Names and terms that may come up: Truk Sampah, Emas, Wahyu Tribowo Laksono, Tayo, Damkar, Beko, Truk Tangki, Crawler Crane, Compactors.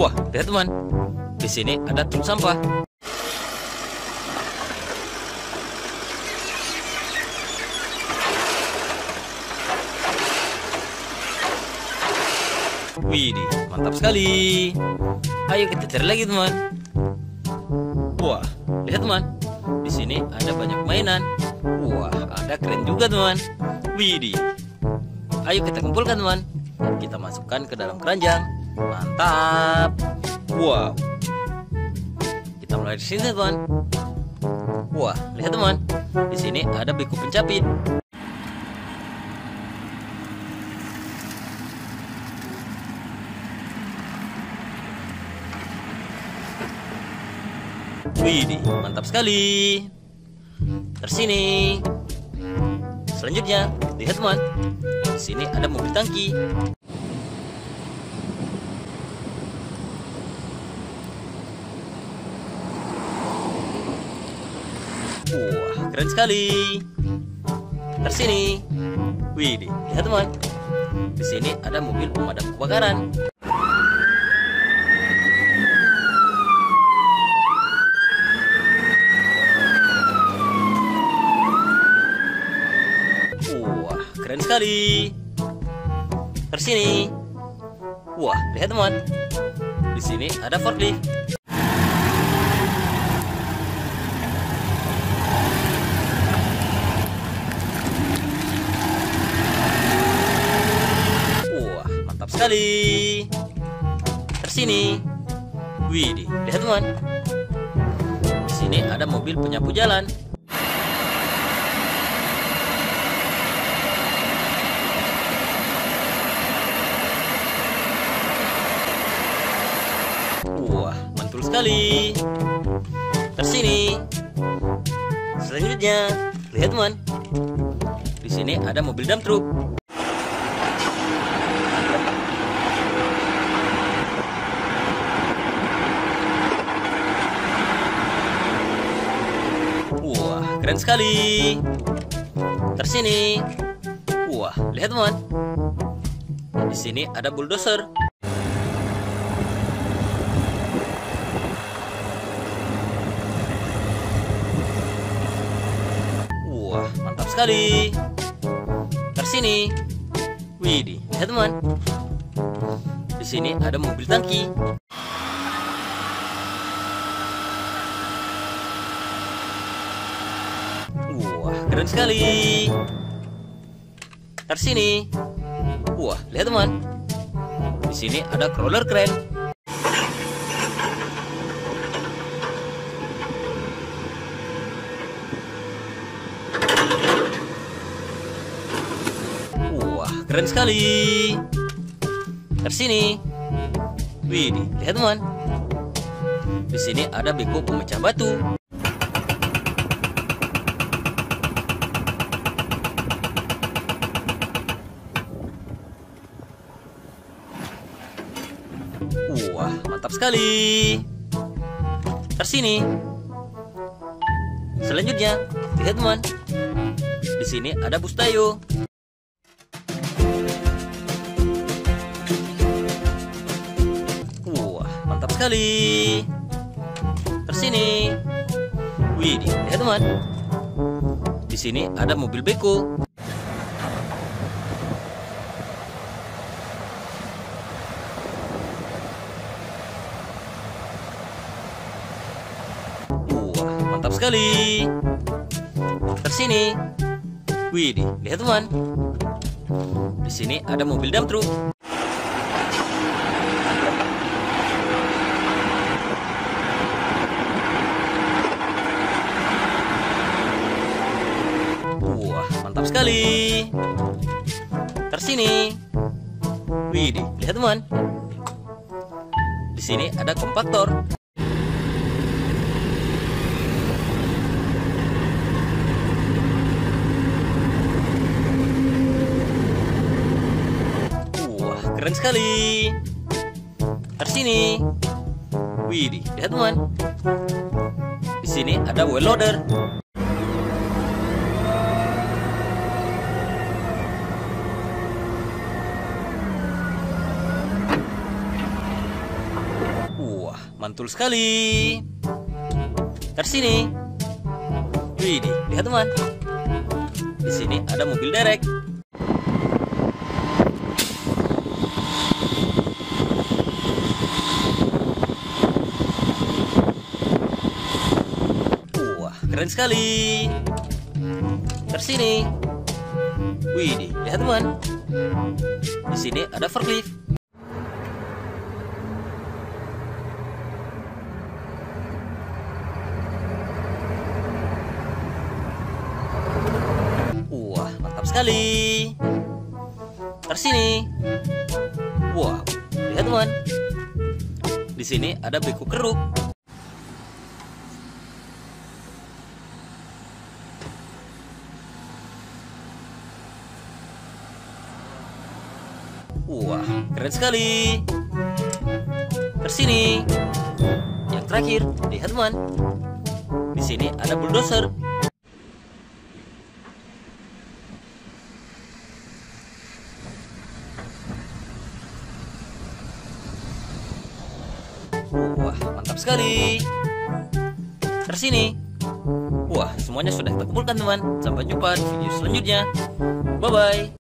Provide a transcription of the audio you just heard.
Wah, lihat teman, di sini ada truk sampah. Widih, mantap sekali. Ayo kita cari lagi teman. Wah, lihat teman, di sini ada banyak mainan. Wah, ada keren juga teman. Widih. Ayo kita kumpulkan teman. Kita masukkan ke dalam keranjang. Mantap. Wow. Kita mulai di sini teman. Wah, lihat teman. Di sini ada beko pencapit. Widih, mantap sekali. Tersini. Selanjutnya, lihat teman. Di sini ada mobil tangki. Wah, keren sekali. Tersini. Widih, lihat teman. Di sini ada mobil pemadam kebakaran. Keren sekali. Tersini. Wah, lihat teman. Di sini ada forklift. Wah, mantap sekali. Tersini. Widih, lihat teman. Di sini ada mobil penyapu jalan. Wah, mantul sekali. Tersini. Selanjutnya, lihat teman. Di sini ada mobil dump truck. Wah, keren sekali. Tersini. Wah, lihat teman. Di sini ada bulldozer. Wah, mantap sekali. Tersini. Widih, lihat teman. Di sini ada mobil tangki. Wah, keren sekali. Tersini. Wah, lihat teman. Di sini ada crawler crane. Keren sekali. Tersini. Widih, lihat teman. Di sini ada beko pemecah batu. Wah, mantap sekali. Tersini. Selanjutnya, lihat teman. Di sini ada bus Tayo. Sekali. Tersini. Widih, lihat teman. Di sini ada mobil beko. Wah, mantap sekali. Tersini. Widih, lihat teman. Di sini ada mobil dump truck. Mantap sekali. Tersini. Widih, lihat teman. Di sini ada kompaktor. Wah, keren sekali. Tersini. Widih, lihat teman. Di sini ada wheel loader. mantul sekali. Dari sini. Wih, lihat teman. Di sini ada mobil derek. Wah, keren sekali. Dari sini. Wih, lihat teman. Di sini ada forklift. Sekali. Tersini. Wow, lihat teman. Di sini ada beko keruk. Wah, keren sekali. Tersini. Yang terakhir, lihat teman. Di sini ada bulldozer. Wah, mantap sekali. Terus ini. Wah, semuanya sudah kita kumpulkan teman. Sampai jumpa di video selanjutnya. Bye-bye.